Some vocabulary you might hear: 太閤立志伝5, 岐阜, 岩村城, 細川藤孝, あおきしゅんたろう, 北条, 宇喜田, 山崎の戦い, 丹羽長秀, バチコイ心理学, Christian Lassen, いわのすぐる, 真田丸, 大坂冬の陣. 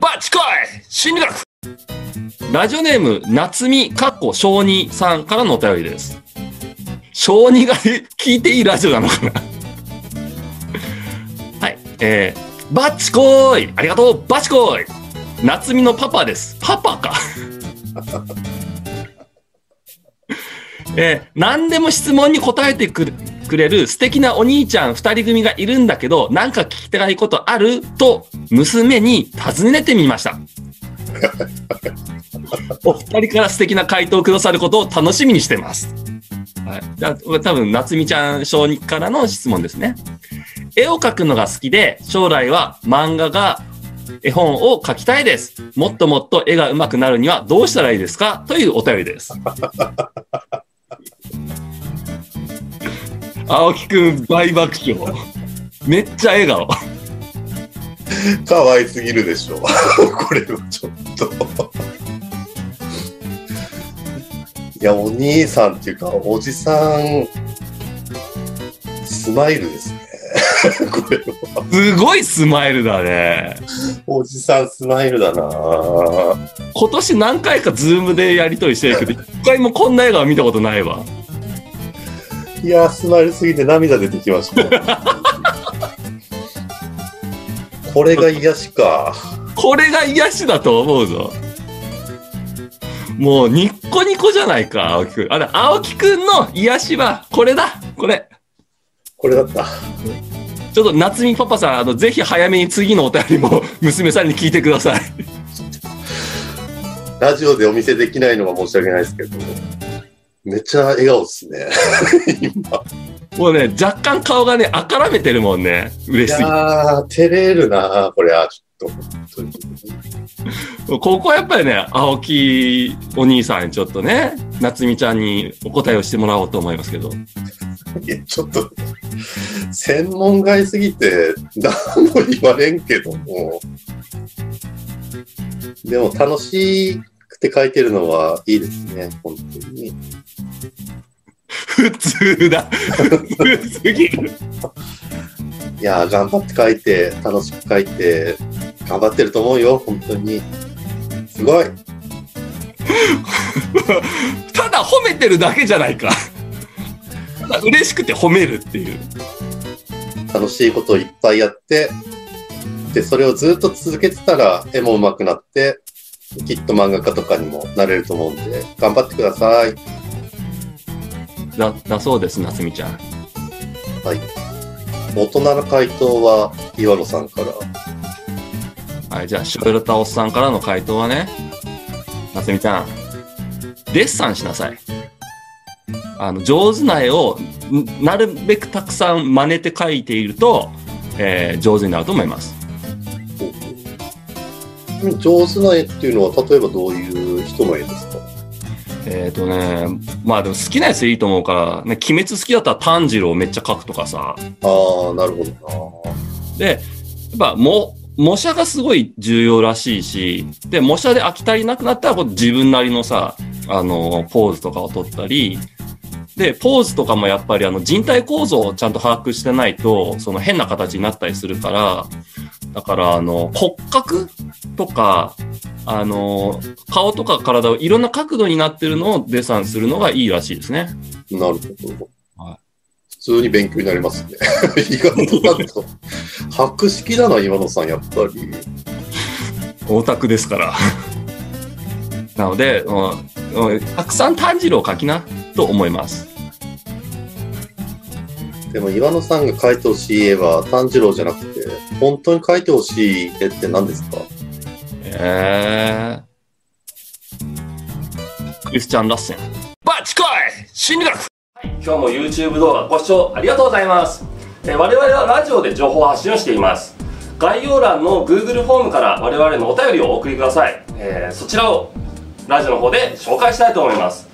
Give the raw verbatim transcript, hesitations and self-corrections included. バチコイ心理学ラジオネーム、夏美、かっこ小児さんからのお便りです。小児が聞いていいラジオなのかなはい、えー、バチコーイありがとうバチコーイ夏美のパパです。パパかえー、何でも質問に答えてくるくれる素敵なお兄ちゃんふたり組がいるんだけど、なんか聞きたいことあると娘に尋ねてみましたお二人から素敵な回答をくださることを楽しみにしてます、はい、だ多分夏美ちゃん小児からの質問ですね。絵を描くのが好きで将来は漫画が絵本を描きたいです。もっともっと絵が上手くなるにはどうしたらいいですかというお便りです青木くん大爆笑めっちゃ笑顔可愛すぎるでしょこれはちょっといやお兄さんっていうかおじさんスマイルですねこれはすごいスマイルだね。おじさんスマイルだな。今年何回かズームでやりとりしてるけど一回もこんな笑顔見たことないわ。いやースマイルすぎて涙出てきましたこれが癒しかこれが癒しだと思うぞ。もうニッコニコじゃないか青木くん。あれ青木くんの癒しはこれだ。これこれだった。ちょっと夏美パパさんあのぜひ早めに次のお便りも娘さんに聞いてくださいラジオでお見せできないのは申し訳ないですけどめっちゃ笑顔ですね今もうね若干顔がねあからめてるもんね。嬉しすぎて。いやー照れるなこれはちょっと本当にここはやっぱりね青木お兄さんにちょっとね夏美ちゃんにお答えをしてもらおうと思いますけどいやちょっと専門外すぎて何も言われんけどもでも楽しいって書いてるのはいいですね。本当に普通だ普通すぎるいや頑張って書いて楽しく書いて頑張ってると思うよ。本当にすごいただ褒めてるだけじゃないかただ嬉しくて褒めるっていう楽しいことをいっぱいやってでそれをずっと続けてたら絵も上手くなってきっと漫画家とかにもなれると思うんで頑張ってください。だ、だそうです夏美ちゃん。はい。大人の回答は岩野さんから。はいじゃあシュルタオさんからの回答はね夏美ちゃんデッサンしなさい。あの上手な絵をなるべくたくさん真似て描いていると、えー、上手になると思います。上手な絵っていうのは例えばどういう人の絵ですか？えっとねまあでも好きなやついいと思うから、ね、鬼滅好きだったら炭治郎めっちゃ描くとかさ。あーなるほどな。でやっぱも模写がすごい重要らしいしで模写で飽き足りなくなったら自分なりのさあのポーズとかを撮ったりでポーズとかもやっぱりあの人体構造をちゃんと把握してないとその変な形になったりするから。だからあの骨格とかあの顔とか体をいろんな角度になってるのをデッサンするのがいいらしいですね。なるほど、はい、普通に勉強になりますね意外となんか博識だな今野さんやっぱりオタクですからなので、うん、たくさん炭治郎を描きなと思います。でも岩野さんが描いてほしい絵は炭治郎じゃなくて本当に描いてほしい絵って何ですか？えー、クリスチャン・ラッセンバチコイ心理学、はい、今日も YouTube 動画ご視聴ありがとうございます、えー、我々はラジオで情報発信をしています。概要欄の Google フォームから我々のお便りをお送りください、えー、そちらをラジオの方で紹介したいと思います。